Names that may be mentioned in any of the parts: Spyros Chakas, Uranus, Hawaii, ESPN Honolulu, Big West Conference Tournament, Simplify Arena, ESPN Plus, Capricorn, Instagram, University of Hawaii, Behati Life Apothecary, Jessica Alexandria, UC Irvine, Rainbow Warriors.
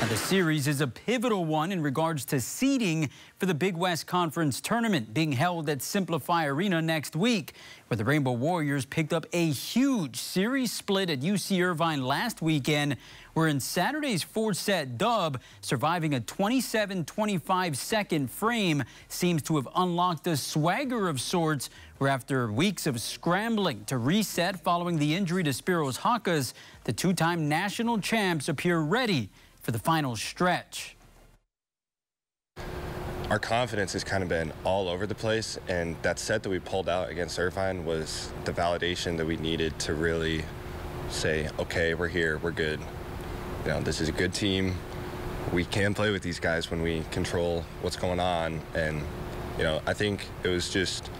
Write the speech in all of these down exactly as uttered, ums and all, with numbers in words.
Now, the series is a pivotal one in regards to seeding for the Big West Conference Tournament being held at Simplify Arena next week, where the Rainbow Warriors picked up a huge series split at U C Irvine last weekend. We're in Saturday's four-set dub, surviving a twenty-seven twenty-five second frame seems to have unlocked a swagger of sorts, where after weeks of scrambling to reset following the injury to Spyros Chakas, the two-time national champs appear ready for the final stretch. Our confidence has kind of been all over the place, and that set that we pulled out against Irvine was the validation that we needed to really say, okay, we're here, we're good. You know, this is a good team. We can play with these guys when we control what's going on. And, you know, I think it was just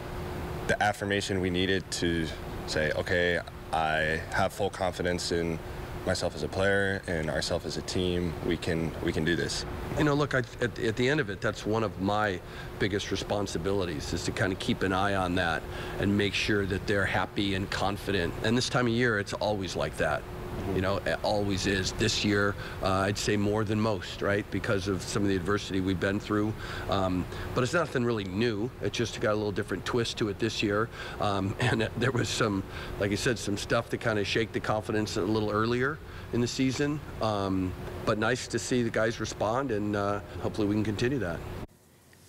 the affirmation we needed to say, okay, I have full confidence in myself as a player and ourselves as a team. We can we can do this. You know, look, I, at, at the end of it, that's one of my biggest responsibilities, is to kind of keep an eye on that and make sure that they're happy and confident. And this time of year, it's always like that. You know, it always is. This year, uh, I'd say more than most, right, because of some of the adversity we've been through. Um, but it's nothing really new. It just got a little different twist to it this year. Um, and it, there was some, like I said, some stuff that kind of shake the confidence a little earlier in the season. Um, but nice to see the guys respond, and uh, hopefully we can continue that.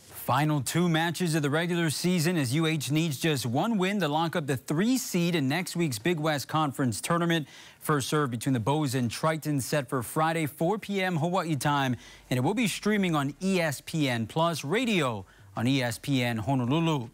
Final two matches of the regular season, as U H needs just one win to lock up the three seed in next week's Big West Conference Tournament. First serve between the Bows and Triton set for Friday, four p m Hawaii time, and it will be streaming on E S P N Plus, radio on E S P N Honolulu.